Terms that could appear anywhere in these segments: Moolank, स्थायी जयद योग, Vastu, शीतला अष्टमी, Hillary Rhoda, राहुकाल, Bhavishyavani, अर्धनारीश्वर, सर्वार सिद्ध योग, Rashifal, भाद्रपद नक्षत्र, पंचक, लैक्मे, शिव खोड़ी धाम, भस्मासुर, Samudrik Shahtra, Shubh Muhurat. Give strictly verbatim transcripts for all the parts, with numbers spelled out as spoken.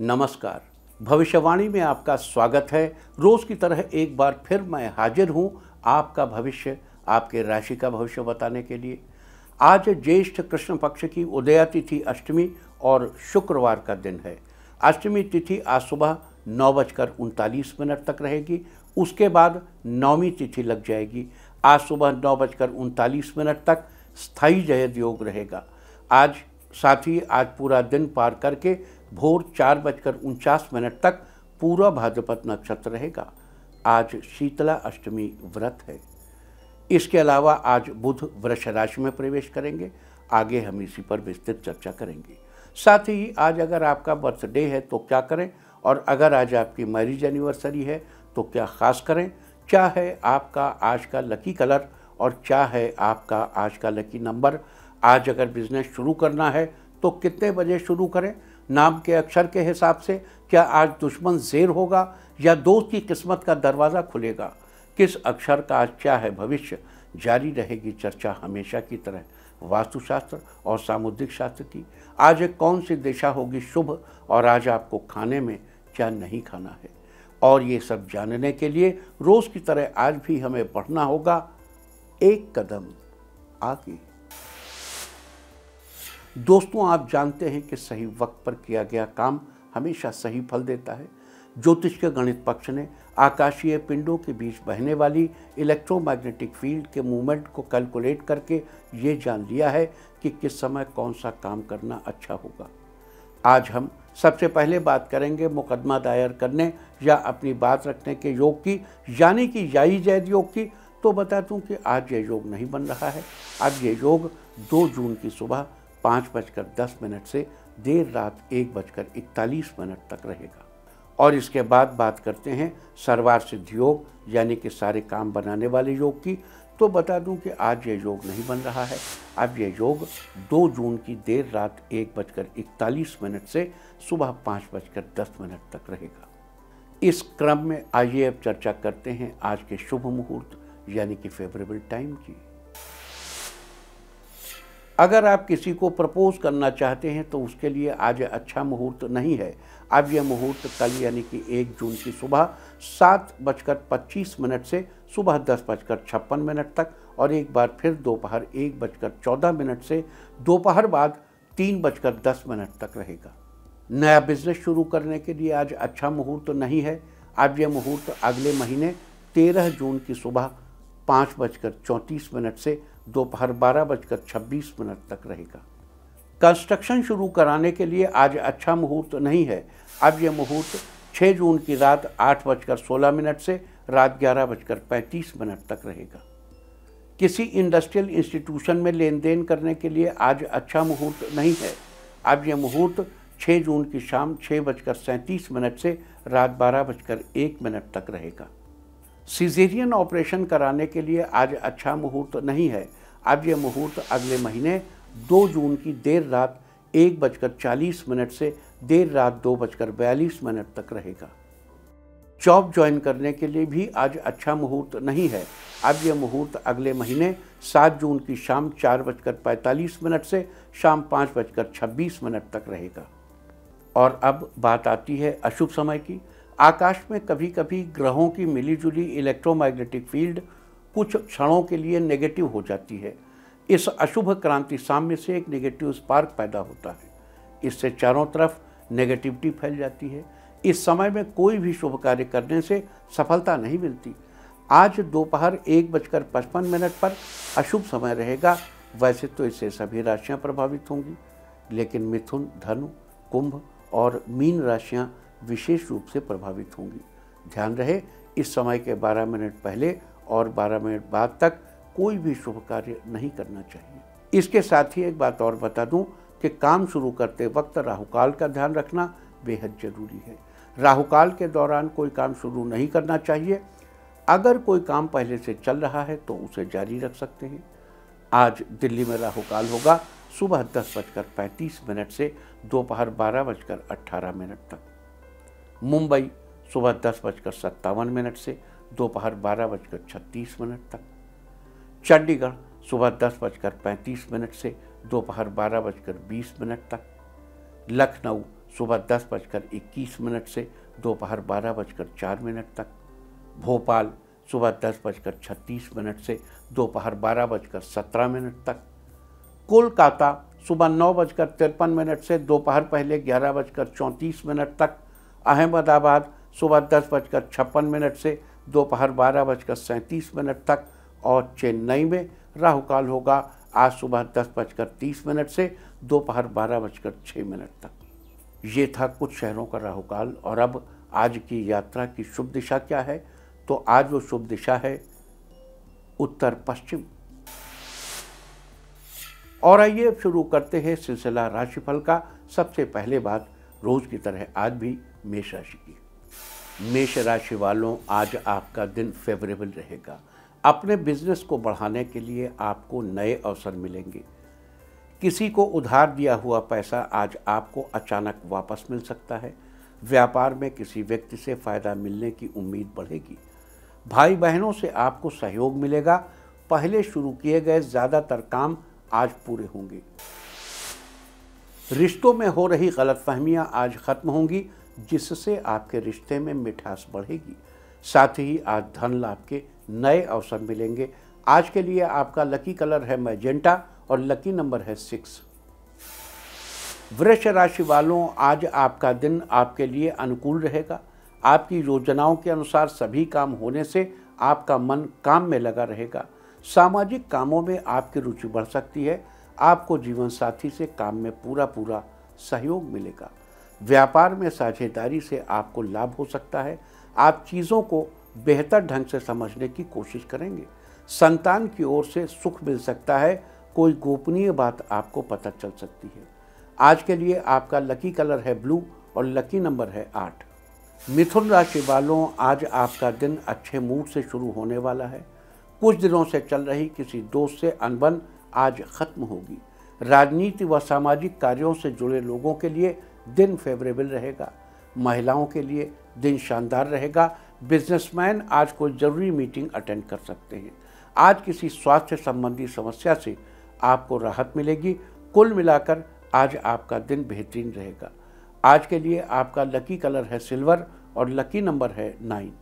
नमस्कार, भविष्यवाणी में आपका स्वागत है। रोज़ की तरह एक बार फिर मैं हाजिर हूँ आपका भविष्य, आपके राशि का भविष्य बताने के लिए। आज ज्येष्ठ कृष्ण पक्ष की उदया तिथि अष्टमी और शुक्रवार का दिन है। अष्टमी तिथि आज सुबह नौ बजकर उनतालीस मिनट तक रहेगी, उसके बाद नौवीं तिथि लग जाएगी। आज सुबह नौ बजकर उनतालीस मिनट तक स्थायी जयद योग रहेगा। आज साथ ही आज पूरा दिन पार करके भोर चार बजकर उनचास मिनट तक पूरा भाद्रपद नक्षत्र रहेगा। आज शीतला अष्टमी व्रत है। इसके अलावा आज बुध वृष राशि में प्रवेश करेंगे। आगे हम इसी पर विस्तृत चर्चा करेंगे। साथ ही आज अगर आपका बर्थडे है तो क्या करें, और अगर आज आपकी मैरिज एनिवर्सरी है तो क्या खास करें। क्या है आपका आज का लकी कलर और क्या है आपका आज का लकी नंबर। आज अगर बिजनेस शुरू करना है तो कितने बजे शुरू करें, नाम के अक्षर के हिसाब से। क्या आज दुश्मन जेर होगा या दोस्त की किस्मत का दरवाज़ा खुलेगा। किस अक्षर का आज क्या है भविष्य। जारी रहेगी चर्चा हमेशा की तरह वास्तुशास्त्र और सामुद्रिक शास्त्र की। आज कौन सी दिशा होगी शुभ, और आज आपको खाने में क्या नहीं खाना है। और ये सब जानने के लिए रोज़ की तरह आज भी हमें बढ़ना होगा एक कदम आगे। दोस्तों, आप जानते हैं कि सही वक्त पर किया गया काम हमेशा सही फल देता है। ज्योतिष के गणित पक्ष ने आकाशीय पिंडों के बीच बहने वाली इलेक्ट्रोमैग्नेटिक फील्ड के मूवमेंट को कैलकुलेट करके ये जान लिया है कि किस समय कौन सा काम करना अच्छा होगा। आज हम सबसे पहले बात करेंगे मुकदमा दायर करने या अपनी बात रखने के योग की, यानी कि याई जैद योग की। तो बता दूं कि आज ये योग नहीं बन रहा है। आज ये योग दो जून की सुबह पाँच बजकर दस मिनट से देर रात एक बजकर इकतालीस मिनट तक रहेगा। और इसके बाद बात करते हैं सर्वार सिद्ध योग, यानी कि सारे काम बनाने वाले योग की। तो बता दूं कि आज ये योग नहीं बन रहा है। अब ये योग दो जून की देर रात एक बजकर इकतालीस मिनट से सुबह पाँच बजकर दस मिनट तक रहेगा। इस क्रम में आइए अब चर्चा करते हैं आज के शुभ मुहूर्त, यानी कि फेवरेबल टाइम की। अगर आप किसी को प्रपोज करना चाहते हैं तो उसके लिए आज अच्छा मुहूर्त नहीं है। अब यह मुहूर्त कल यानी कि एक जून की सुबह सात बजकर पच्चीस मिनट से सुबह दस बजकर छप्पन मिनट तक, और एक बार फिर दोपहर एक बजकर चौदह मिनट से दोपहर बाद तीन बजकर दस मिनट तक रहेगा। नया बिजनेस शुरू करने के लिए आज अच्छा मुहूर्त नहीं है। अब यह मुहूर्त अगले महीने तेरह जून की सुबह पाँच बजकर चौंतीस मिनट से दोपहर बारह बजकर छब्बीस मिनट तक रहेगा। कंस्ट्रक्शन शुरू कराने के लिए आज अच्छा मुहूर्त नहीं है। अब यह मुहूर्त छः जून की रात आठ बजकर सोलह मिनट से रात ग्यारह बजकर पैंतीस मिनट तक रहेगा। किसी इंडस्ट्रियल इंस्टीट्यूशन में लेन देन करने के लिए आज अच्छा मुहूर्त नहीं है। अब यह मुहूर्त छः जून की शाम छः बजकर सैंतीस मिनट से रात बारह बजकर एक मिनट तक रहेगा। सीजेरियन ऑपरेशन कराने के लिए आज अच्छा मुहूर्त नहीं है। अब यह मुहूर्त अगले महीने दो जून की देर रात एक बजकर चालीस मिनट से देर रात दो बजकर बयालीस मिनट तक रहेगा। जॉब ज्वाइन करने के लिए भी आज अच्छा मुहूर्त नहीं है। अब यह मुहूर्त अगले महीने सात जून की शाम चार बजकर पैंतालीस मिनट से शाम पाँच बजकर छब्बीस मिनट तक रहेगा। और अब बात आती है अशुभ समय की। आकाश में कभी कभी ग्रहों की मिलीजुली इलेक्ट्रोमैग्नेटिक फील्ड कुछ क्षणों के लिए नेगेटिव हो जाती है। इस अशुभ क्रांति साम्य से एक नेगेटिव स्पार्क पैदा होता है। इससे चारों तरफ नेगेटिविटी फैल जाती है। इस समय में कोई भी शुभ कार्य करने से सफलता नहीं मिलती। आज दोपहर एक बजकर पचपन मिनट पर अशुभ समय रहेगा। वैसे तो इससे सभी राशियाँ प्रभावित होंगी, लेकिन मिथुन, धनु, कुंभ और मीन राशियाँ विशेष रूप से प्रभावित होंगी। ध्यान रहे, इस समय के बारह मिनट पहले और बारह मिनट बाद तक कोई भी शुभ कार्य नहीं करना चाहिए। इसके साथ ही एक बात और बता दूं कि काम शुरू करते वक्त राहुकाल का ध्यान रखना बेहद ज़रूरी है। राहुकाल के दौरान कोई काम शुरू नहीं करना चाहिए। अगर कोई काम पहले से चल रहा है तो उसे जारी रख सकते हैं। आज दिल्ली में राहुकाल होगा सुबह दस बजकर पैंतीस मिनट से दोपहर बारह बजकर अट्ठारह मिनट तक। मुंबई सुबह दस बजकर सत्तावन मिनट से दोपहर बारह बजकर छत्तीस मिनट तक। चंडीगढ़ सुबह दस बजकर पैंतीस मिनट से दोपहर बारह बजकर बीस मिनट तक। लखनऊ सुबह दस बजकर इक्कीस मिनट से दोपहर बारह बजकर चार मिनट तक, भोपाल सुबह दस बजकर छत्तीस मिनट से दोपहर बारह बजकर सत्रह मिनट तक, कोलकाता सुबह नौ बजकर तिरपन मिनट से दोपहर पहले ग्यारह बजकर चौंतीस मिनट तक, अहमदाबाद सुबह दस बजकर छप्पन मिनट से दोपहर बारह बजकर सैंतीस मिनट तक और चेन्नई में राहुकाल होगा आज सुबह दस बजकर तीस मिनट से दोपहर बारह बजकर छः मिनट तक। ये था कुछ शहरों का राहुकाल। और अब आज की यात्रा की शुभ दिशा क्या है, तो आज वो शुभ दिशा है उत्तर पश्चिम। और आइए शुरू करते हैं सिलसिला राशिफल का। सबसे पहले बात रोज की तरह आज भी मेष राशि की। मेष राशि वालों, आज आपका दिन फेवरेबल रहेगा। अपने बिजनेस को बढ़ाने के लिए आपको नए अवसर मिलेंगे। किसी को उधार दिया हुआ पैसा आज आपको अचानक वापस मिल सकता है। व्यापार में किसी व्यक्ति से फ़ायदा मिलने की उम्मीद बढ़ेगी। भाई बहनों से आपको सहयोग मिलेगा। पहले शुरू किए गए ज़्यादातर काम आज पूरे होंगे। रिश्तों में हो रही गलतफहमियां आज खत्म होंगी, जिससे आपके रिश्ते में मिठास बढ़ेगी। साथ ही आज धन लाभ के नए अवसर मिलेंगे। आज के लिए आपका लकी कलर है मैजेंटा और लकी नंबर है सिक्स। वृष राशि वालों, आज आपका दिन आपके लिए अनुकूल रहेगा। आपकी योजनाओं के अनुसार सभी काम होने से आपका मन काम में लगा रहेगा। सामाजिक कामों में आपकी रुचि बढ़ सकती है। आपको जीवन साथी से काम में पूरा पूरा सहयोग मिलेगा। व्यापार में साझेदारी से आपको लाभ हो सकता है। आप चीज़ों को बेहतर ढंग से समझने की कोशिश करेंगे। संतान की ओर से सुख मिल सकता है। कोई गोपनीय बात आपको पता चल सकती है। आज के लिए आपका लकी कलर है ब्लू और लकी नंबर है आठ। मिथुन राशि वालों, आज आपका दिन अच्छे मूड से शुरू होने वाला है। कुछ दिनों से चल रही किसी दोस्त से अनबन आज खत्म होगी। राजनीति व सामाजिक कार्यों से जुड़े लोगों के लिए दिन फेवरेबल रहेगा। महिलाओं के लिए दिन शानदार रहेगा। बिजनेसमैन आज कोई ज़रूरी मीटिंग अटेंड कर सकते हैं। आज किसी स्वास्थ्य संबंधी समस्या से आपको राहत मिलेगी। कुल मिलाकर आज आपका दिन बेहतरीन रहेगा। आज के लिए आपका लकी कलर है सिल्वर और लकी नंबर है नाइन।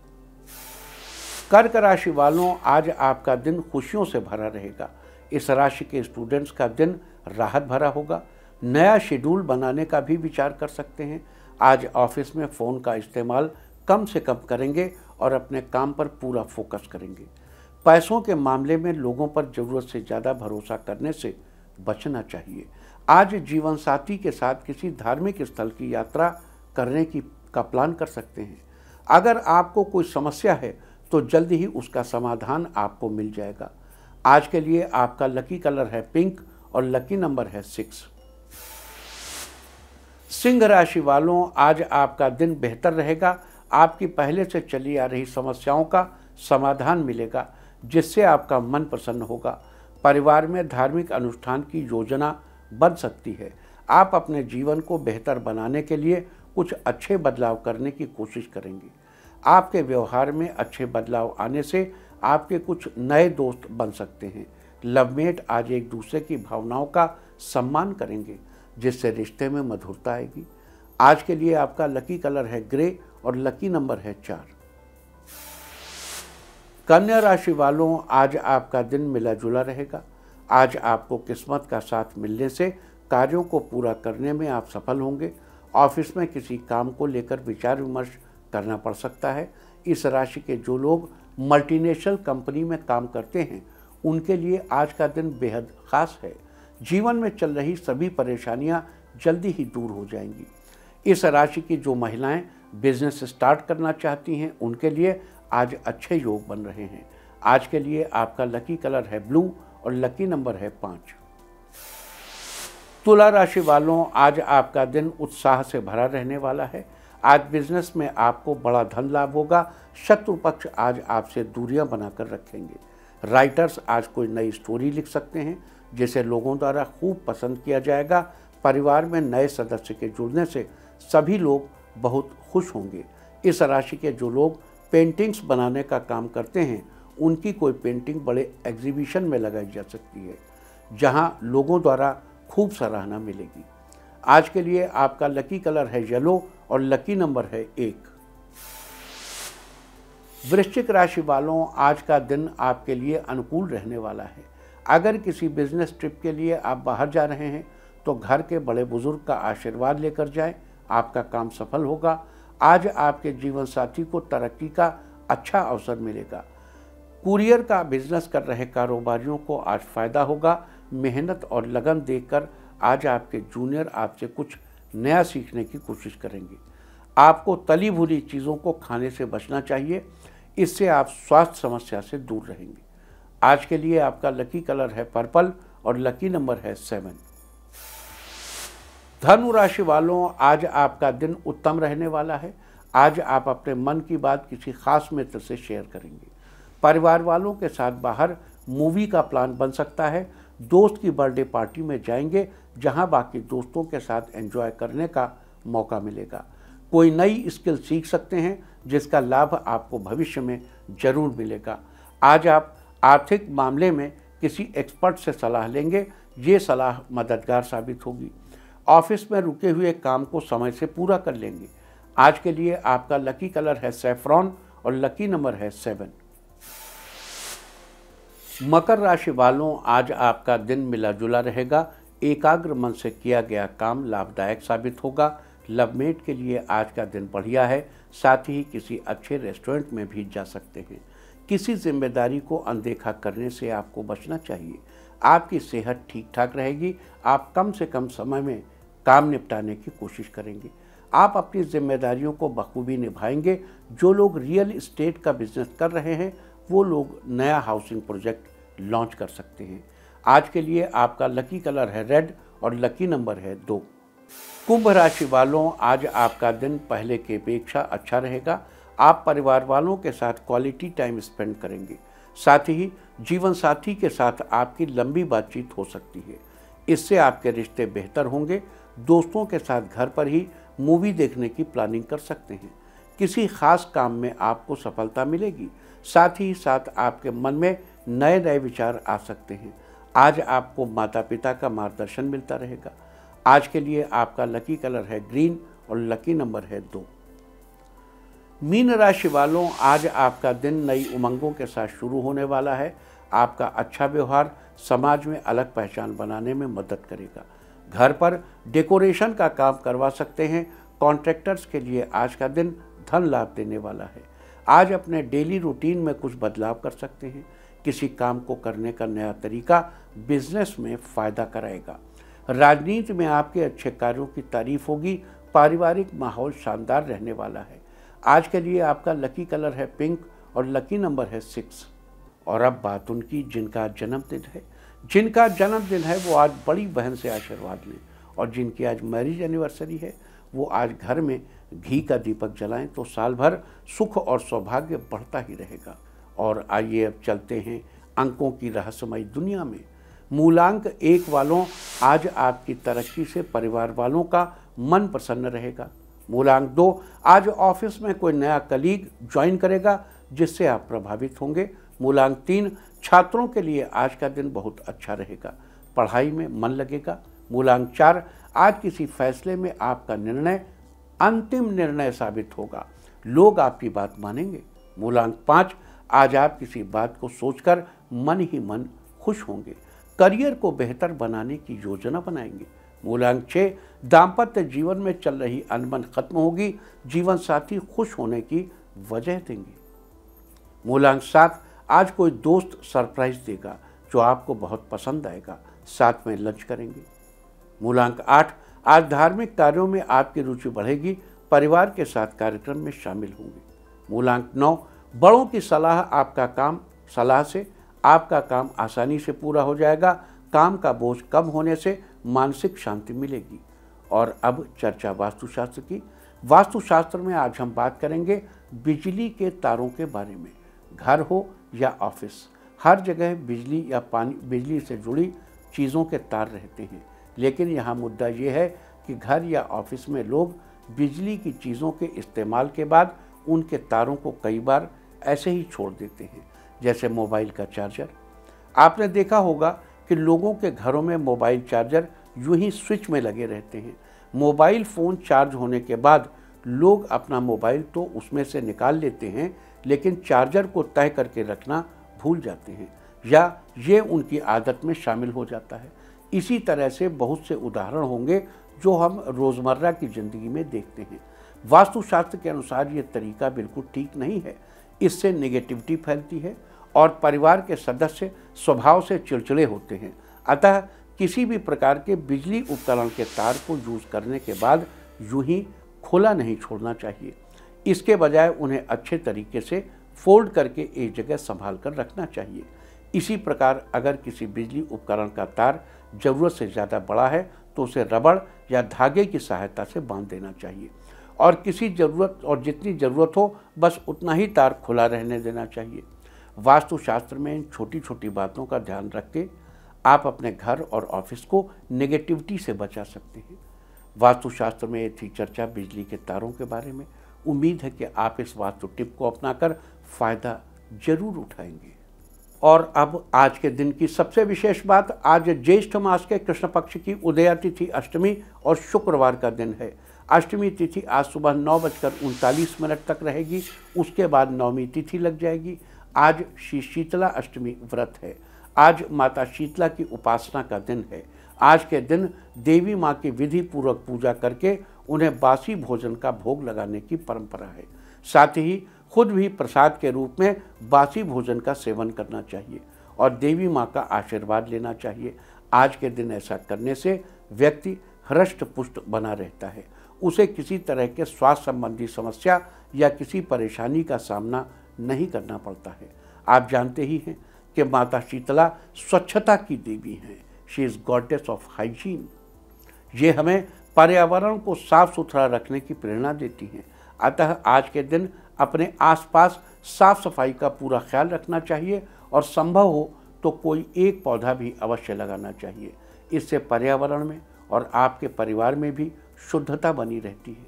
कर्क राशि वालों, आज आपका दिन खुशियों से भरा रहेगा। इस राशि के स्टूडेंट्स का दिन राहत भरा होगा। नया शेड्यूल बनाने का भी विचार कर सकते हैं। आज ऑफिस में फ़ोन का इस्तेमाल कम से कम करेंगे और अपने काम पर पूरा फोकस करेंगे। पैसों के मामले में लोगों पर ज़रूरत से ज़्यादा भरोसा करने से बचना चाहिए। आज जीवन साथी के साथ किसी धार्मिक स्थल की यात्रा करने की का प्लान कर सकते हैं। अगर आपको कोई समस्या है तो जल्द ही उसका समाधान आपको मिल जाएगा। आज के लिए आपका लकी कलर है पिंक और लकी नंबर है सिक्स। सिंह राशि वालों, आज आपका दिन बेहतर रहेगा। आपकी पहले से चली आ रही समस्याओं का समाधान मिलेगा, जिससे आपका मन प्रसन्न होगा। परिवार में धार्मिक अनुष्ठान की योजना बन सकती है। आप अपने जीवन को बेहतर बनाने के लिए कुछ अच्छे बदलाव करने की कोशिश करेंगे। आपके व्यवहार में अच्छे बदलाव आने से आपके कुछ नए दोस्त बन सकते हैं। लवमेट आज एक दूसरे की भावनाओं का सम्मान करेंगे, जिससे रिश्ते में मधुरता आएगी। आज के लिए आपका लकी कलर है ग्रे और लकी नंबर है चार। कन्या राशि वालों, आज आपका दिन मिला जुला रहेगा। आज आपको किस्मत का साथ मिलने से कार्यों को पूरा करने में आप सफल होंगे। ऑफिस में किसी काम को लेकर विचार विमर्श करना पड़ सकता है। इस राशि के जो लोग मल्टीनेशनल कंपनी में काम करते हैं, उनके लिए आज का दिन बेहद खास है। जीवन में चल रही सभी परेशानियां जल्दी ही दूर हो जाएंगी। इस राशि की जो महिलाएं बिजनेस स्टार्ट करना चाहती हैं, उनके लिए आज अच्छे योग बन रहे हैं। आज के लिए आपका लकी कलर है ब्लू और लकी नंबर है पाँच। तुला राशि वालों, आज आपका दिन उत्साह से भरा रहने वाला है। आज बिजनेस में आपको बड़ा धन लाभ होगा। शत्रु पक्ष आज आपसे दूरियां बनाकर रखेंगे। राइटर्स आज कोई नई स्टोरी लिख सकते हैं, जिसे लोगों द्वारा खूब पसंद किया जाएगा। परिवार में नए सदस्य के जुड़ने से सभी लोग बहुत खुश होंगे। इस राशि के जो लोग पेंटिंग्स बनाने का काम करते हैं, उनकी कोई पेंटिंग बड़े एग्जीबिशन में लगाई जा सकती है, जहां लोगों द्वारा खूब सराहना मिलेगी। आज के लिए आपका लकी कलर है येलो और लकी नंबर है एक। वृश्चिक राशि वालों, आज का दिन आपके लिए अनुकूल रहने वाला है। अगर किसी बिजनेस ट्रिप के लिए आप बाहर जा रहे हैं तो घर के बड़े बुजुर्ग का आशीर्वाद लेकर जाएं, आपका काम सफल होगा। आज आपके जीवन साथी को तरक्की का अच्छा अवसर मिलेगा। कुरियर का बिजनेस कर रहे कारोबारियों को आज फ़ायदा होगा। मेहनत और लगन देखकर आज आपके जूनियर आपसे कुछ नया सीखने की कोशिश करेंगे। आपको तली भुनी चीज़ों को खाने से बचना चाहिए, इससे आप स्वास्थ्य समस्या से दूर रहेंगे। आज के लिए आपका लकी कलर है पर्पल और लकी नंबर है सेवन। धनु राशि वालों, आज आपका दिन उत्तम रहने वाला है। आज आप अपने मन की बात किसी खास मित्र से शेयर करेंगे। परिवार वालों के साथ बाहर मूवी का प्लान बन सकता है। दोस्त की बर्थडे पार्टी में जाएंगे, जहां बाकी दोस्तों के साथ एंजॉय करने का मौका मिलेगा। कोई नई स्किल सीख सकते हैं, जिसका लाभ आपको भविष्य में जरूर मिलेगा। आज आप आर्थिक मामले में किसी एक्सपर्ट से सलाह लेंगे, ये सलाह मददगार साबित होगी। ऑफिस में रुके हुए काम को समय से पूरा कर लेंगे। आज के लिए आपका लकी कलर है सैफ्रॉन और लकी नंबर है सेवन। मकर राशि वालों, आज आपका दिन मिला जुला रहेगा। एकाग्र मन से किया गया काम लाभदायक साबित होगा। लवमेट के लिए आज का दिन बढ़िया है। साथ ही किसी अच्छे रेस्टोरेंट में भी जा सकते हैं। किसी जिम्मेदारी को अनदेखा करने से आपको बचना चाहिए। आपकी सेहत ठीक ठाक रहेगी। आप कम से कम समय में काम निपटाने की कोशिश करेंगे। आप अपनी जिम्मेदारियों को बखूबी निभाएंगे। जो लोग रियल इस्टेट का बिजनेस कर रहे हैं वो लोग नया हाउसिंग प्रोजेक्ट लॉन्च कर सकते हैं। आज के लिए आपका लकी कलर है रेड और लकी नंबर है दो। कुंभ राशि वालों, आज आपका दिन पहले के अपेक्षा अच्छा रहेगा। आप परिवार वालों के साथ क्वालिटी टाइम स्पेंड करेंगे। साथ ही जीवन साथी के साथ आपकी लंबी बातचीत हो सकती है। इससे आपके रिश्ते बेहतर होंगे। दोस्तों के साथ घर पर ही मूवी देखने की प्लानिंग कर सकते हैं। किसी खास काम में आपको सफलता मिलेगी। साथ ही साथ आपके मन में नए नए विचार आ सकते हैं। आज आपको माता पिता का मार्गदर्शन मिलता रहेगा। आज के लिए आपका लकी कलर है ग्रीन और लकी नंबर है दो। मीन राशि वालों, आज आपका दिन नई उमंगों के साथ शुरू होने वाला है। आपका अच्छा व्यवहार समाज में अलग पहचान बनाने में मदद करेगा। घर पर डेकोरेशन का काम करवा सकते हैं। कॉन्ट्रैक्टर्स के लिए आज का दिन धन लाभ देने वाला है। आज अपने डेली रूटीन में कुछ बदलाव कर सकते हैं। किसी काम को करने का नया तरीका बिजनेस में फ़ायदा कराएगा। राजनीति में आपके अच्छे कार्यों की तारीफ होगी। पारिवारिक माहौल शानदार रहने वाला है। आज के लिए आपका लकी कलर है पिंक और लकी नंबर है सिक्स। और अब बात उनकी जिनका जन्मदिन है। जिनका जन्मदिन है वो आज बड़ी बहन से आशीर्वाद लें। और जिनकी आज मैरिज एनिवर्सरी है वो आज घर में घी का दीपक जलाएं तो साल भर सुख और सौभाग्य बढ़ता ही रहेगा। और आइए अब चलते हैं अंकों की रहस्यमयी दुनिया में। मूलांक एक वालों, आज आपकी तरक्की से परिवार वालों का मन प्रसन्न रहेगा। मूलांक दो, आज ऑफिस में कोई नया कलीग ज्वाइन करेगा जिससे आप प्रभावित होंगे। मूलांक तीन, छात्रों के लिए आज का दिन बहुत अच्छा रहेगा। पढ़ाई में मन लगेगा। मूलांक चार, आज किसी फैसले में आपका निर्णय अंतिम निर्णय साबित होगा। लोग आपकी बात मानेंगे। मूलांक पाँच, आज आप किसी बात को सोचकर मन ही मन खुश होंगे। करियर को बेहतर बनाने की योजना बनाएंगे। मूलांक छः, दाम्पत्य जीवन में चल रही अनबन खत्म होगी। जीवन साथी खुश होने की वजह देंगे। मूलांक सात, आज कोई दोस्त सरप्राइज देगा जो आपको बहुत पसंद आएगा। साथ में लंच करेंगे। मूलांक आठ, आज धार्मिक कार्यों में आपकी रुचि बढ़ेगी। परिवार के साथ कार्यक्रम में शामिल होंगे। मूलांक नौ, बड़ों की सलाह आपका काम सलाह से आपका काम आसानी से पूरा हो जाएगा। काम का बोझ कम होने से मानसिक शांति मिलेगी। और अब चर्चा वास्तुशास्त्र की। वास्तुशास्त्र में आज हम बात करेंगे बिजली के तारों के बारे में। घर हो या ऑफिस, हर जगह बिजली या पानी बिजली से जुड़ी चीज़ों के तार रहते हैं। लेकिन यहाँ मुद्दा ये है कि घर या ऑफिस में लोग बिजली की चीज़ों के इस्तेमाल के बाद उनके तारों को कई बार ऐसे ही छोड़ देते हैं, जैसे मोबाइल का चार्जर। आपने देखा होगा कि लोगों के घरों में मोबाइल चार्जर यूं ही स्विच में लगे रहते हैं। मोबाइल फ़ोन चार्ज होने के बाद लोग अपना मोबाइल तो उसमें से निकाल लेते हैं, लेकिन चार्जर को तय करके रखना भूल जाते हैं या ये उनकी आदत में शामिल हो जाता है। इसी तरह से बहुत से उदाहरण होंगे जो हम रोज़मर्रा की ज़िंदगी में देखते हैं। वास्तुशास्त्र के अनुसार ये तरीका बिल्कुल ठीक नहीं है। इससे नेगेटिविटी फैलती है और परिवार के सदस्य स्वभाव से चिड़चिड़े होते हैं। अतः किसी भी प्रकार के बिजली उपकरण के तार को यूज़ करने के बाद यूं ही खुला नहीं छोड़ना चाहिए। इसके बजाय उन्हें अच्छे तरीके से फोल्ड करके एक जगह संभाल कर रखना चाहिए। इसी प्रकार अगर किसी बिजली उपकरण का तार ज़रूरत से ज़्यादा बड़ा है तो उसे रबड़ या धागे की सहायता से बांध देना चाहिए और किसी ज़रूरत और जितनी ज़रूरत हो बस उतना ही तार खुला रहने देना चाहिए। वास्तुशास्त्र में इन छोटी छोटी बातों का ध्यान रख के आप अपने घर और ऑफिस को नेगेटिविटी से बचा सकते हैं। वास्तुशास्त्र में ये थी चर्चा बिजली के तारों के बारे में। उम्मीद है कि आप इस वास्तु टिप को अपनाकर फ़ायदा जरूर उठाएंगे। और अब आज के दिन की सबसे विशेष बात, आज ज्येष्ठ मास के कृष्ण पक्ष की उदया तिथि अष्टमी और शुक्रवार का दिन है। अष्टमी तिथि आज सुबह नौ बजकर उनतालीस मिनट तक रहेगी, उसके बाद नौमी तिथि लग जाएगी। आज श्री शीतला अष्टमी व्रत है। आज माता शीतला की उपासना का दिन है। आज के दिन देवी माँ की विधि पूर्वक पूजा करके उन्हें बासी भोजन का भोग लगाने की परंपरा है। साथ ही खुद भी प्रसाद के रूप में बासी भोजन का सेवन करना चाहिए और देवी माँ का आशीर्वाद लेना चाहिए। आज के दिन ऐसा करने से व्यक्ति हृष्ट पुष्ट बना रहता है, उसे किसी तरह के स्वास्थ्य संबंधी समस्या या किसी परेशानी का सामना नहीं करना पड़ता है। आप जानते ही हैं कि माता शीतला स्वच्छता की देवी हैं। She is goddess of hygiene. ये हमें पर्यावरण को साफ सुथरा रखने की प्रेरणा देती हैं। अतः आज के दिन अपने आसपास साफ सफाई का पूरा ख्याल रखना चाहिए और संभव हो तो कोई एक पौधा भी अवश्य लगाना चाहिए। इससे पर्यावरण में और आपके परिवार में भी शुद्धता बनी रहती है।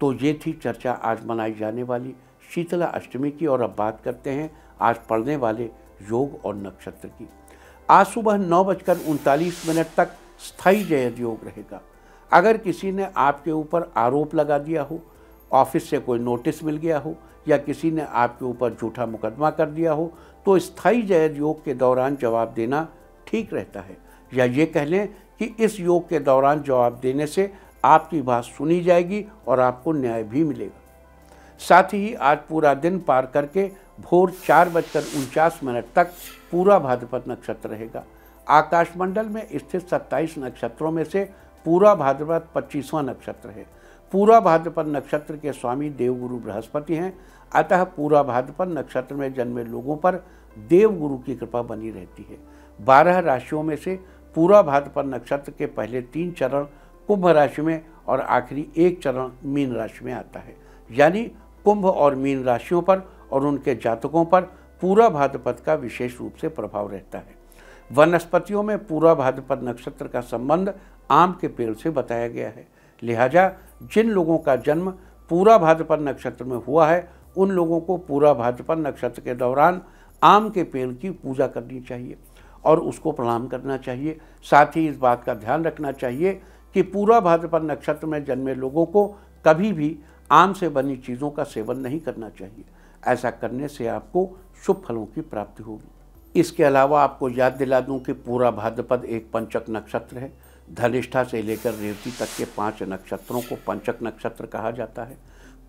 तो ये थी चर्चा आज मनाई जाने वाली शीतला अष्टमी की। और अब बात करते हैं आज पढ़ने वाले योग और नक्षत्र की। आज सुबह नौ बजकर उनतालीस मिनट तक स्थायी जय योग रहेगा। अगर किसी ने आपके ऊपर आरोप लगा दिया हो, ऑफिस से कोई नोटिस मिल गया हो या किसी ने आपके ऊपर झूठा मुकदमा कर दिया हो तो स्थायी जय योग के दौरान जवाब देना ठीक रहता है, या ये कह लें कि इस योग के दौरान जवाब देने से आपकी बात सुनी जाएगी और आपको न्याय भी मिलेगा। साथ ही आज पूरा दिन पार करके भोर चार बजकर उनचास मिनट तक पूरा भाद्रपद नक्षत्र रहेगा। आकाशमंडल में स्थित सत्ताईस नक्षत्रों में से पूरा भाद्रपद पच्चीसवां नक्षत्र है। पूरा भाद्रपद नक्षत्र के स्वामी देवगुरु बृहस्पति हैं। अतः पूरा भाद्रपद नक्षत्र में जन्मे लोगों पर देवगुरु की कृपा बनी रहती है। बारह राशियों में से पूरा भाद्रपद नक्षत्र के पहले तीन चरण कुंभ राशि में और आखिरी एक चरण मीन राशि में आता है, यानी कुंभ और मीन राशियों पर और उनके जातकों पर पूरा भाद्रपद का विशेष रूप से प्रभाव रहता है। वनस्पतियों में पूरा भाद्रपद नक्षत्र का संबंध आम के पेड़ से बताया गया है। लिहाजा जिन लोगों का जन्म पूरा भाद्रपद नक्षत्र में हुआ है उन लोगों को पूरा भाद्रपद नक्षत्र के दौरान आम के पेड़ की पूजा करनी चाहिए और उसको प्रणाम करना चाहिए। साथ ही इस बात का ध्यान रखना चाहिए कि पूरा भाद्रपद नक्षत्र में जन्मे लोगों को कभी भी आम से बनी चीज़ों का सेवन नहीं करना चाहिए। ऐसा करने से आपको शुभ फलों की प्राप्ति होगी। इसके अलावा आपको याद दिला दूं कि पूरा भाद्रपद एक पंचक नक्षत्र है। धनिष्ठा से लेकर रेवती तक के पांच नक्षत्रों को पंचक नक्षत्र कहा जाता है।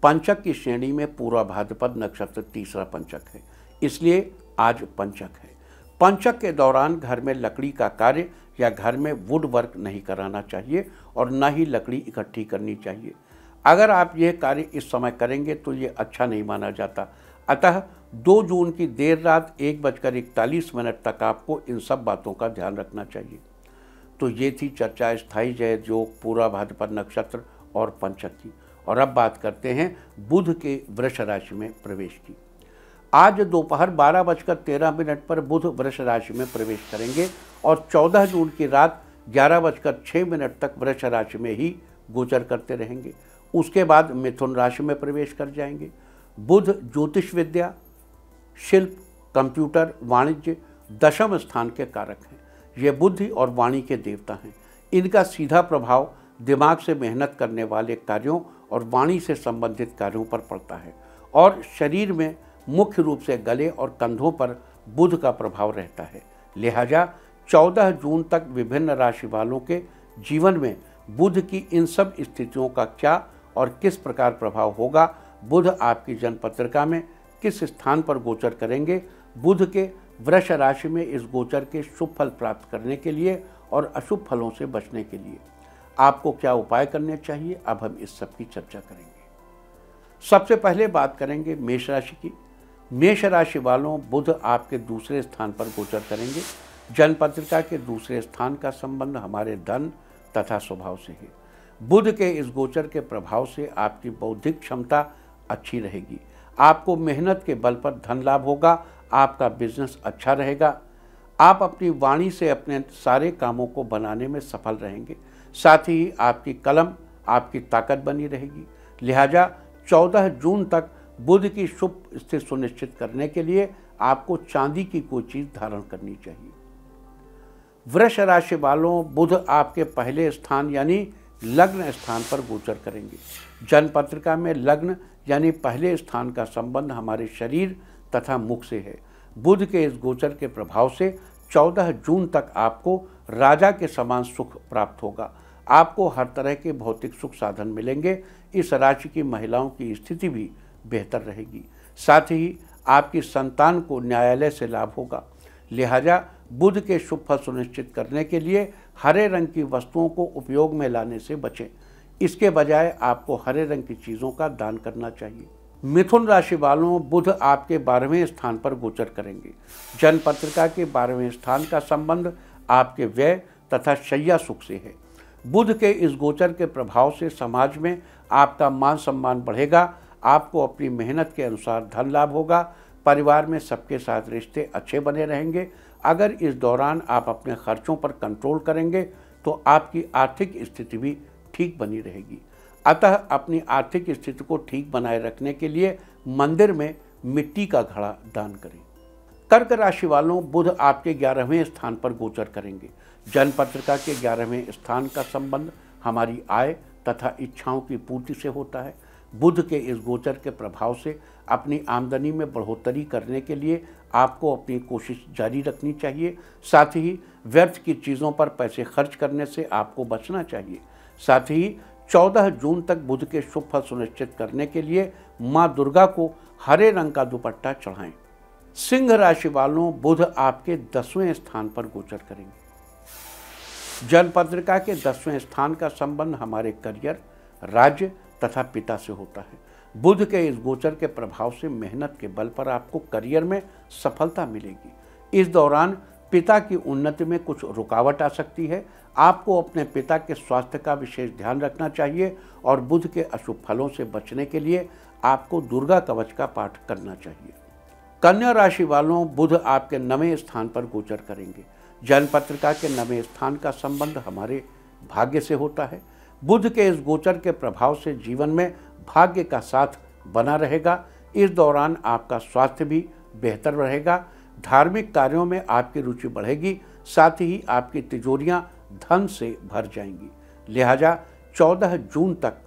पंचक की श्रेणी में पूरा भाद्रपद नक्षत्र तीसरा पंचक है, इसलिए आज पंचक है। पंचक के दौरान घर में लकड़ी का कार्य या घर में वुड वर्क नहीं कराना चाहिए और ना ही लकड़ी इकट्ठी करनी चाहिए। अगर आप यह कार्य इस समय करेंगे तो ये अच्छा नहीं माना जाता। अतः दो जून की देर रात एक बजकर इकतालीस मिनट तक आपको इन सब बातों का ध्यान रखना चाहिए। तो ये थी चर्चा स्थायी जय योग, पूरा भाद्रपद नक्षत्र और पंचक की। और अब बात करते हैं बुध के वृष राशि में प्रवेश की। आज दोपहर बारह बजकर तेरह मिनट पर बुध वृष राशि में प्रवेश करेंगे और चौदह जून की रात ग्यारह बजकर छः मिनट तक वृष राशि में ही गोचर करते रहेंगे। उसके बाद मिथुन राशि में प्रवेश कर जाएंगे। बुध ज्योतिष विद्या, शिल्प, कंप्यूटर, वाणिज्य दशम स्थान के कारक हैं। ये बुद्धि और वाणी के देवता हैं। इनका सीधा प्रभाव दिमाग से मेहनत करने वाले कार्यों और वाणी से संबंधित कार्यों पर पड़ता है और शरीर में मुख्य रूप से गले और कंधों पर बुध का प्रभाव रहता है। लिहाजा चौदह जून तक विभिन्न राशि वालों के जीवन में बुध की इन सब स्थितियों का क्या और किस प्रकार प्रभाव होगा, बुध आपकी जन्म पत्रिका में किस स्थान पर गोचर करेंगे, बुध के वृष राशि में इस गोचर के शुभ फल प्राप्त करने के लिए और अशुभ फलों से बचने के लिए आपको क्या उपाय करने चाहिए, अब हम इस सब की चर्चा करेंगे। सबसे पहले बात करेंगे मेष राशि की। मेष राशि वालों, बुध आपके दूसरे स्थान पर गोचर करेंगे। जन्म पत्रिका के दूसरे स्थान का संबंध हमारे धन तथा स्वभाव से है। बुध के इस गोचर के प्रभाव से आपकी बौद्धिक क्षमता अच्छी रहेगी। आपको मेहनत के बल पर धन लाभ होगा। आपका बिजनेस अच्छा रहेगा। आप अपनी वाणी से अपने सारे कामों को बनाने में सफल रहेंगे। साथ ही आपकी कलम आपकी ताकत बनी रहेगी। लिहाजा चौदह जून तक बुध की शुभ स्थिति सुनिश्चित करने के लिए आपको चांदी की कोई चीज़ धारण करनी चाहिए। वृष राशि वालों, बुध आपके पहले स्थान यानी लग्न स्थान पर गोचर करेंगे। जन्म पत्रिका में लग्न यानी पहले स्थान का संबंध हमारे शरीर तथा मुख से है। बुध के इस गोचर के प्रभाव से चौदह जून तक आपको राजा के समान सुख प्राप्त होगा। आपको हर तरह के भौतिक सुख साधन मिलेंगे। इस राशि की महिलाओं की स्थिति भी बेहतर रहेगी। साथ ही आपकी संतान को न्यायालय से लाभ होगा। लिहाजा बुध के शुभ फल सुनिश्चित करने के लिए हरे रंग की वस्तुओं को उपयोग में लाने से बचें। इसके बजाय आपको हरे रंग की चीज़ों का दान करना चाहिए। मिथुन राशि वालों, बुध आपके बारहवें स्थान पर गोचर करेंगे। जन्म पत्रिका के बारहवें स्थान का संबंध आपके व्यय तथा शय्या सुख से है। बुध के इस गोचर के प्रभाव से समाज में आपका मान सम्मान बढ़ेगा। आपको अपनी मेहनत के अनुसार धन लाभ होगा। परिवार में सबके साथ रिश्ते अच्छे बने रहेंगे। अगर इस दौरान आप अपने खर्चों पर कंट्रोल करेंगे तो आपकी आर्थिक स्थिति भी ठीक बनी रहेगी। अतः अपनी आर्थिक स्थिति को ठीक बनाए रखने के लिए मंदिर में मिट्टी का घड़ा दान करें। कर्क राशि वालों, बुध आपके ग्यारहवें स्थान पर गोचर करेंगे। जन्म पत्रिका के ग्यारहवें स्थान का संबंध हमारी आय तथा इच्छाओं की पूर्ति से होता है। बुध के इस गोचर के प्रभाव से अपनी आमदनी में बढ़ोतरी करने के लिए आपको अपनी कोशिश जारी रखनी चाहिए। साथ ही व्यर्थ की चीज़ों पर पैसे खर्च करने से आपको बचना चाहिए। साथ ही चौदह जून तक बुध के शुभ फल सुनिश्चित करने के लिए माँ दुर्गा को हरे रंग का दुपट्टा चढ़ाएं। सिंह राशि वालों, बुध आपके दसवें स्थान पर गोचर करेंगे। जन्म पत्रिका के दसवें स्थान का संबंध हमारे करियर, राज्य तथा पिता से होता है। बुध के इस गोचर के प्रभाव से मेहनत के बल पर आपको करियर में सफलता मिलेगी। इस दौरान पिता की उन्नति में कुछ रुकावट आ सकती है। आपको अपने पिता के स्वास्थ्य का विशेष ध्यान रखना चाहिए और बुध के अशुभ फलों से बचने के लिए आपको दुर्गा कवच का पाठ करना चाहिए। कन्या राशि वालों, बुध आपके नवें स्थान पर गोचर करेंगे। जन्म पत्रिका के नवें स्थान का संबंध हमारे भाग्य से होता है। बुध के इस गोचर के प्रभाव से जीवन में भाग्य का साथ बना रहेगा। इस दौरान आपका स्वास्थ्य भी बेहतर रहेगा। धार्मिक कार्यों में आपकी रुचि बढ़ेगी। साथ ही आपकी तिजोरियां धन से भर जाएंगी। लिहाजा चौदह जून तक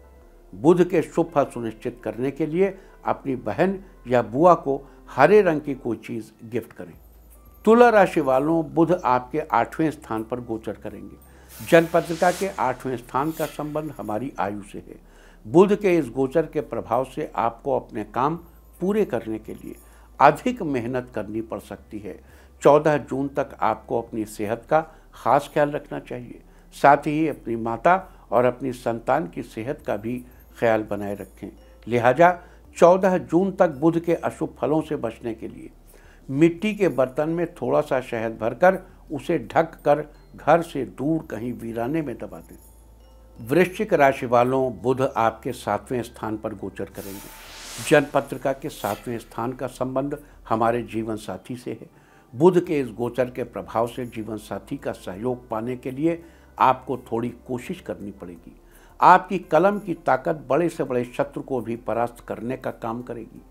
बुध के शुभ फल सुनिश्चित करने के लिए अपनी बहन या बुआ को हरे रंग की कोई चीज़ गिफ्ट करें। तुला राशि वालों, बुध आपके आठवें स्थान पर गोचर करेंगे। जन्म पत्रिका के आठवें स्थान का संबंध हमारी आयु से है। बुध के इस गोचर के प्रभाव से आपको अपने काम पूरे करने के लिए अधिक मेहनत करनी पड़ सकती है। चौदह जून तक आपको अपनी सेहत का खास ख्याल रखना चाहिए। साथ ही अपनी माता और अपनी संतान की सेहत का भी ख्याल बनाए रखें। लिहाजा चौदह जून तक बुध के अशुभ फलों से बचने के लिए मिट्टी के बर्तन में थोड़ा सा शहद भरकर उसे ढक कर घर से दूर कहीं वीराने में दबा दें। वृश्चिक राशि वालों, बुध आपके सातवें स्थान पर गोचर करेंगे। जन्म पत्रिका के सातवें स्थान का संबंध हमारे जीवन साथी से है। बुध के इस गोचर के प्रभाव से जीवन साथी का सहयोग पाने के लिए आपको थोड़ी कोशिश करनी पड़ेगी। आपकी कलम की ताकत बड़े से बड़े शत्रु को भी परास्त करने का काम करेगी।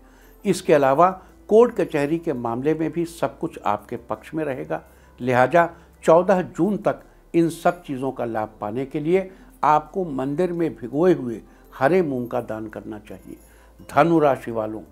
इसके अलावा कोर्ट कचहरी के मामले में भी सब कुछ आपके पक्ष में रहेगा। लिहाजा चौदह जून तक इन सब चीज़ों का लाभ पाने के लिए आपको मंदिर में भिगोए हुए हरे मूंग का दान करना चाहिए। धनु राशि वालों,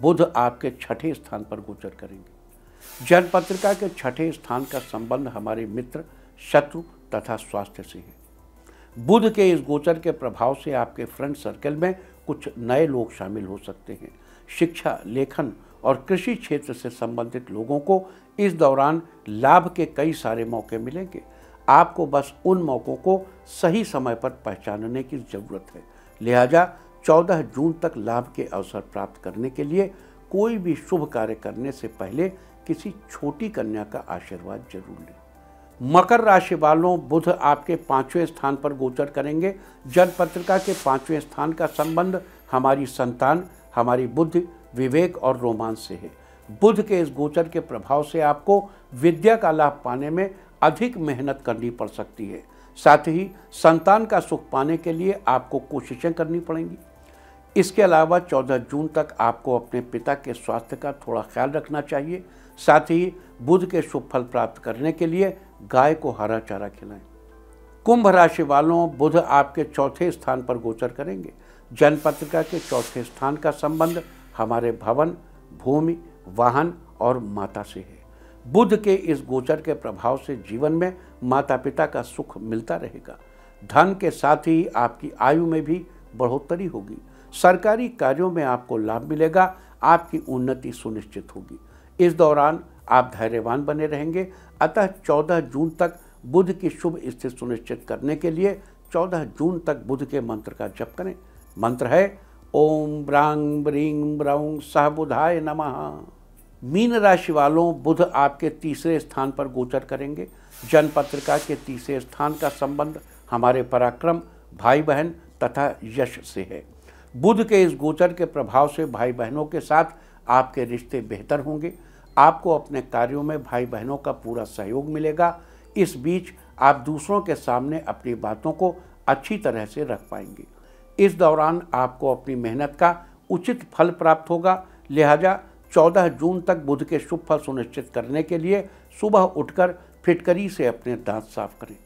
बुध आपके छठे स्थान पर गोचर करेंगे। जन पत्रिका के छठे स्थान का संबंध हमारे मित्र, शत्रु तथा स्वास्थ्य से है। बुध के इस गोचर के प्रभाव से आपके फ्रेंड सर्कल में कुछ नए लोग शामिल हो सकते हैं। शिक्षा, लेखन और कृषि क्षेत्र से संबंधित लोगों को इस दौरान लाभ के कई सारे मौके मिलेंगे। आपको बस उन मौक़ों को सही समय पर पहचानने की ज़रूरत है। लिहाजा चौदह जून तक लाभ के अवसर प्राप्त करने के लिए कोई भी शुभ कार्य करने से पहले किसी छोटी कन्या का आशीर्वाद जरूर लें। मकर राशि वालों, बुध आपके पाँचवें स्थान पर गोचर करेंगे। जनपत्रिका के पाँचवें स्थान का संबंध हमारी संतान, हमारी बुद्धि, विवेक और रोमांच से है। बुध के इस गोचर के प्रभाव से आपको विद्या का लाभ पाने में अधिक मेहनत करनी पड़ सकती है। साथ ही संतान का सुख पाने के लिए आपको कोशिशें करनी पड़ेंगी। इसके अलावा चौदह जून तक आपको अपने पिता के स्वास्थ्य का थोड़ा ख्याल रखना चाहिए। साथ ही बुध के शुभ फल प्राप्त करने के लिए गाय को हरा चारा खिलाएं। कुंभ राशि वालों, बुध आपके चौथे स्थान पर गोचर करेंगे। जनपत्रिका के चौथे स्थान का संबंध हमारे भवन, भूमि, वाहन और माता से है। बुध के इस गोचर के प्रभाव से जीवन में माता पिता का सुख मिलता रहेगा। धन के साथ ही आपकी आयु में भी बढ़ोतरी होगी। सरकारी कार्यों में आपको लाभ मिलेगा। आपकी उन्नति सुनिश्चित होगी। इस दौरान आप धैर्यवान बने रहेंगे। अतः चौदह जून तक बुध की शुभ स्थिति सुनिश्चित करने के लिए चौदह जून तक बुध के मंत्र का जप करें। मंत्र है ओम ब्रांग ब्रींग ब्राउंग सह बुधाय नमः। मीन राशि वालों, बुध आपके तीसरे स्थान पर गोचर करेंगे। जनपत्रिका के तीसरे स्थान का संबंध हमारे पराक्रम, भाई बहन तथा यश से है। बुध के इस गोचर के प्रभाव से भाई बहनों के साथ आपके रिश्ते बेहतर होंगे। आपको अपने कार्यों में भाई बहनों का पूरा सहयोग मिलेगा। इस बीच आप दूसरों के सामने अपनी बातों को अच्छी तरह से रख पाएंगे। इस दौरान आपको अपनी मेहनत का उचित फल प्राप्त होगा। लिहाजा चौदह जून तक बुध के शुभ फल सुनिश्चित करने के लिए सुबह उठकर फिटकरी से अपने दांत साफ करें।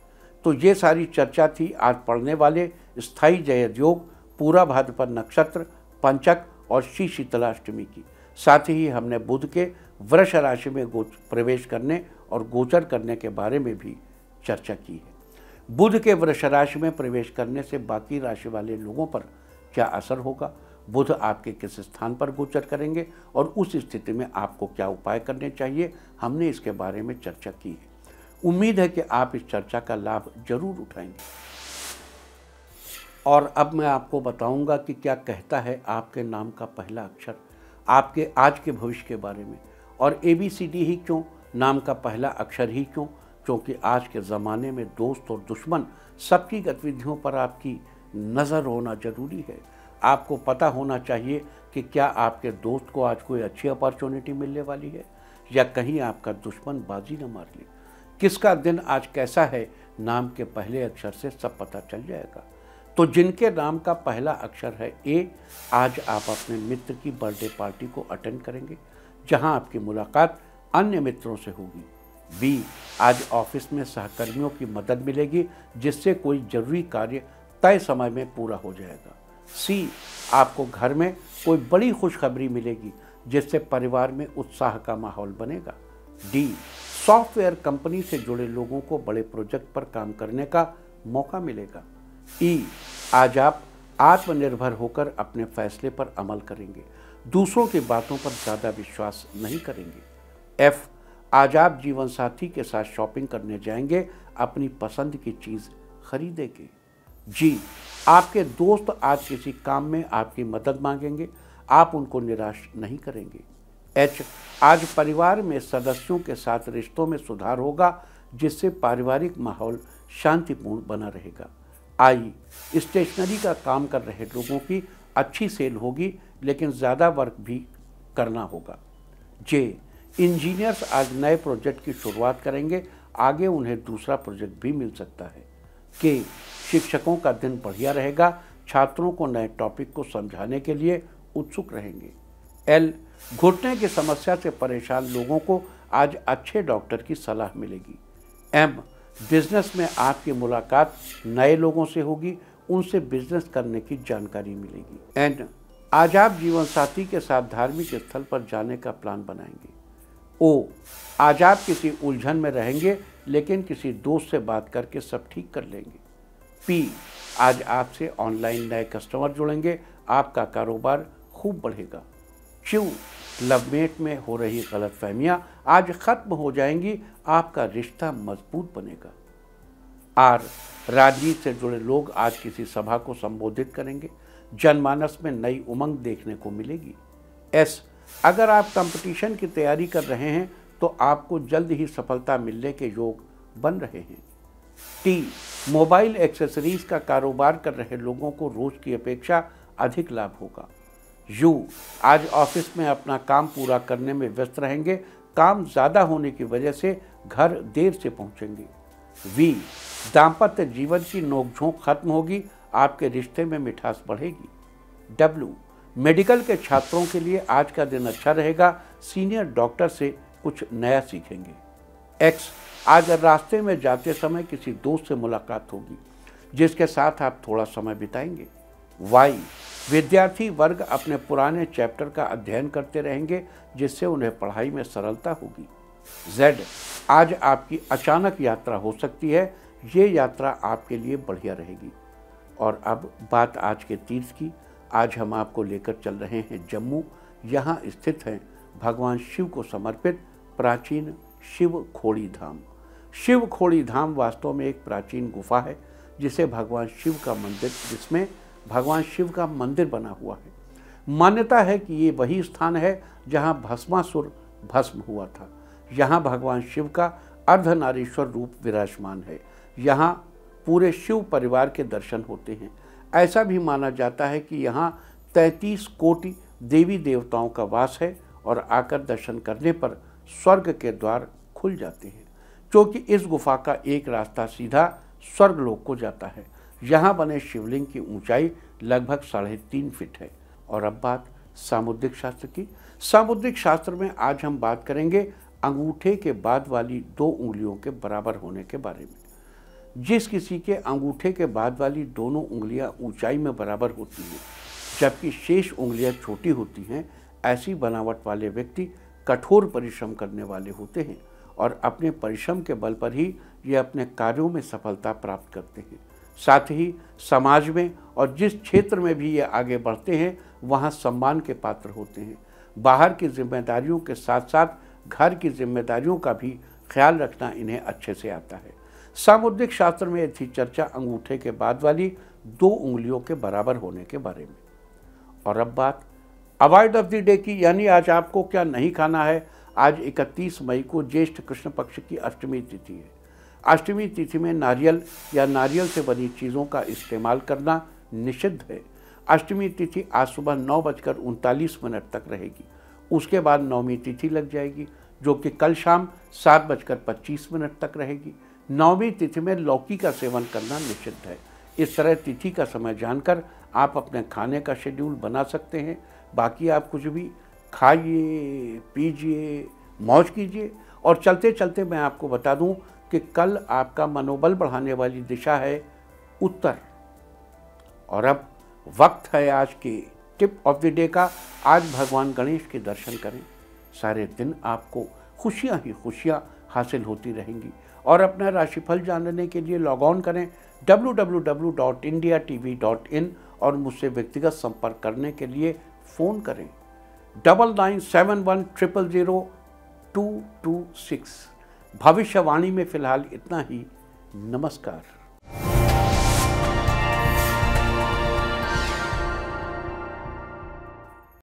तो ये सारी चर्चा थी आज पढ़ने वाले स्थायी जयद योग, पूरा भाद्रपद नक्षत्र, पंचक और श्री शीतलाष्टमी की। साथ ही हमने बुध के वृष राशि में प्रवेश करने और गोचर करने के बारे में भी चर्चा की है। बुध के वृष राशि में प्रवेश करने से बाकी राशि वाले लोगों पर क्या असर होगा, बुध आपके किस स्थान पर गोचर करेंगे और उस स्थिति में आपको क्या उपाय करने चाहिए, हमने इसके बारे में चर्चा की है। उम्मीद है कि आप इस चर्चा का लाभ जरूर उठाएंगे। और अब मैं आपको बताऊंगा कि क्या कहता है आपके नाम का पहला अक्षर आपके आज के भविष्य के बारे में। और ए बी सी डी ही क्यों, नाम का पहला अक्षर ही क्यों, क्योंकि आज के ज़माने में दोस्त और दुश्मन सबकी गतिविधियों पर आपकी नज़र होना जरूरी है। आपको पता होना चाहिए कि क्या आपके दोस्त को आज कोई अच्छी अपॉर्चुनिटी मिलने वाली है या कहीं आपका दुश्मन बाजी न मार ले। किसका दिन आज कैसा है, नाम के पहले अक्षर से सब पता चल जाएगा। तो जिनके नाम का पहला अक्षर है ए, आज आप अपने मित्र की बर्थडे पार्टी को अटेंड करेंगे जहां आपकी मुलाकात अन्य मित्रों से होगी। बी, आज ऑफिस में सहकर्मियों की मदद मिलेगी जिससे कोई जरूरी कार्य तय समय में पूरा हो जाएगा। सी, आपको घर में कोई बड़ी खुशखबरी मिलेगी जिससे परिवार में उत्साह का माहौल बनेगा। डी, सॉफ्टवेयर कंपनी से जुड़े लोगों को बड़े प्रोजेक्ट पर काम करने का मौका मिलेगा। ई, आज आप आत्मनिर्भर होकर अपने फैसले पर अमल करेंगे, दूसरों की बातों पर ज़्यादा विश्वास नहीं करेंगे। एफ, आज आप जीवन साथी के साथ शॉपिंग करने जाएंगे, अपनी पसंद की चीज़ खरीदेंगे। जी, आपके दोस्त आज किसी काम में आपकी मदद मांगेंगे, आप उनको निराश नहीं करेंगे। एच, आज परिवार में सदस्यों के साथ रिश्तों में सुधार होगा जिससे पारिवारिक माहौल शांतिपूर्ण बना रहेगा। आई, स्टेशनरी का काम कर रहे लोगों की अच्छी सेल होगी लेकिन ज़्यादा वर्क भी करना होगा। जे, इंजीनियर्स आज नए प्रोजेक्ट की शुरुआत करेंगे, आगे उन्हें दूसरा प्रोजेक्ट भी मिल सकता है। के, शिक्षकों का दिन बढ़िया रहेगा, छात्रों को नए टॉपिक को समझाने के लिए उत्सुक रहेंगे। एल, घुटने की समस्या से परेशान लोगों को आज अच्छे डॉक्टर की सलाह मिलेगी। एम, बिजनेस में आपकी मुलाकात नए लोगों से होगी, उनसे बिजनेस करने की जानकारी मिलेगी। एंड आज आप जीवन साथी के साथ धार्मिक स्थल पर जाने का प्लान बनाएंगे। ओ आज आप किसी उलझन में रहेंगे, लेकिन किसी दोस्त से बात करके सब ठीक कर लेंगे। पी आज आपसे ऑनलाइन नए कस्टमर जुड़ेंगे, आपका कारोबार खूब बढ़ेगा। क्यू लवमेट में हो रही गलतफहमियां आज खत्म हो जाएंगी, आपका रिश्ता मजबूत बनेगा। आर राजनीति से जुड़े लोग आज किसी सभा को संबोधित करेंगे, जनमानस में नई उमंग देखने को मिलेगी। एस अगर आप कंपटीशन की तैयारी कर रहे हैं तो आपको जल्द ही सफलता मिलने के योग बन रहे हैं। टी मोबाइल एक्सेसरीज का कारोबार कर रहे लोगों को रोज की अपेक्षा अधिक लाभ होगा। यू आज ऑफिस में अपना काम पूरा करने में व्यस्त रहेंगे, काम ज़्यादा होने की वजह से घर देर से पहुंचेंगे। वी दाम्पत्य जीवन की नोकझोंक खत्म होगी, आपके रिश्ते में मिठास बढ़ेगी। डब्ल्यू मेडिकल के छात्रों के लिए आज का दिन अच्छा रहेगा, सीनियर डॉक्टर से कुछ नया सीखेंगे। एक्स आज रास्ते में जाते समय किसी दोस्त से मुलाकात होगी, जिसके साथ आप थोड़ा समय बिताएंगे। वाई विद्यार्थी वर्ग अपने पुराने चैप्टर का अध्ययन करते रहेंगे, जिससे उन्हें पढ़ाई में सरलता होगी। जेड आज आपकी अचानक यात्रा हो सकती है, ये यात्रा आपके लिए बढ़िया रहेगी। और अब बात आज के तीर्थ की। आज हम आपको लेकर चल रहे हैं जम्मू। यहाँ स्थित हैं भगवान शिव को समर्पित प्राचीन शिव खोड़ी धाम। शिव खोड़ी धाम वास्तव में एक प्राचीन गुफा है, जिसे भगवान शिव का मंदिर जिसमें भगवान शिव का मंदिर बना हुआ है। मान्यता है कि ये वही स्थान है जहाँ भस्मासुर भस्म हुआ था। यहाँ भगवान शिव का अर्धनारीश्वर रूप विराजमान है। यहाँ पूरे शिव परिवार के दर्शन होते हैं। ऐसा भी माना जाता है कि यहाँ तैंतीस कोटि देवी देवताओं का वास है और आकर दर्शन करने पर स्वर्ग के द्वार खुल जाते हैं, क्योंकि इस गुफा का एक रास्ता सीधा स्वर्गलोक को जाता है। यहाँ बने शिवलिंग की ऊंचाई लगभग साढ़े तीन फीट है। और अब बात सामुद्रिक शास्त्र की। सामुद्रिक शास्त्र में आज हम बात करेंगे अंगूठे के बाद वाली दो उंगलियों के बराबर होने के बारे में। जिस किसी के अंगूठे के बाद वाली दोनों उंगलियां ऊंचाई में बराबर होती हैं, जबकि शेष उंगलियां छोटी होती हैं, ऐसी बनावट वाले व्यक्ति कठोर परिश्रम करने वाले होते हैं और अपने परिश्रम के बल पर ही ये अपने कार्यों में सफलता प्राप्त करते हैं। साथ ही समाज में और जिस क्षेत्र में भी ये आगे बढ़ते हैं, वहाँ सम्मान के पात्र होते हैं। बाहर की जिम्मेदारियों के साथ साथ घर की जिम्मेदारियों का भी ख्याल रखना इन्हें अच्छे से आता है। सामुद्रिक शास्त्र में थी चर्चा अंगूठे के बाद वाली दो उंगलियों के बराबर होने के बारे में। और अब बात अवॉइड ऑफ द डे की, यानी आज आपको क्या नहीं खाना है। आज इकतीस मई को ज्येष्ठ कृष्ण पक्ष की अष्टमी तिथि है। अष्टमी तिथि में नारियल या नारियल से बनी चीज़ों का इस्तेमाल करना निषिद्ध है। अष्टमी तिथि आज सुबह नौ बजकर उनतालीस मिनट तक रहेगी। उसके बाद नवमी तिथि लग जाएगी, जो कि कल शाम सात बजकर पच्चीस मिनट तक रहेगी। नवमी तिथि में लौकी का सेवन करना निषिद्ध है। इस तरह तिथि का समय जानकर आप अपने खाने का शेड्यूल बना सकते हैं। बाकी आप कुछ भी खाइए, पीजिए, मौज कीजिए। और चलते चलते मैं आपको बता दूँ कि कल आपका मनोबल बढ़ाने वाली दिशा है उत्तर। और अब वक्त है आज के टिप ऑफ द डे का। आज भगवान गणेश के दर्शन करें, सारे दिन आपको खुशियां ही खुशियां हासिल होती रहेंगी। और अपना राशिफल जानने के लिए लॉग ऑन करें W W W dot India T V dot in और मुझसे व्यक्तिगत संपर्क करने के लिए फ़ोन करें double nine seven one triple zero two two six. भविष्यवाणी में फिलहाल इतना ही। नमस्कार।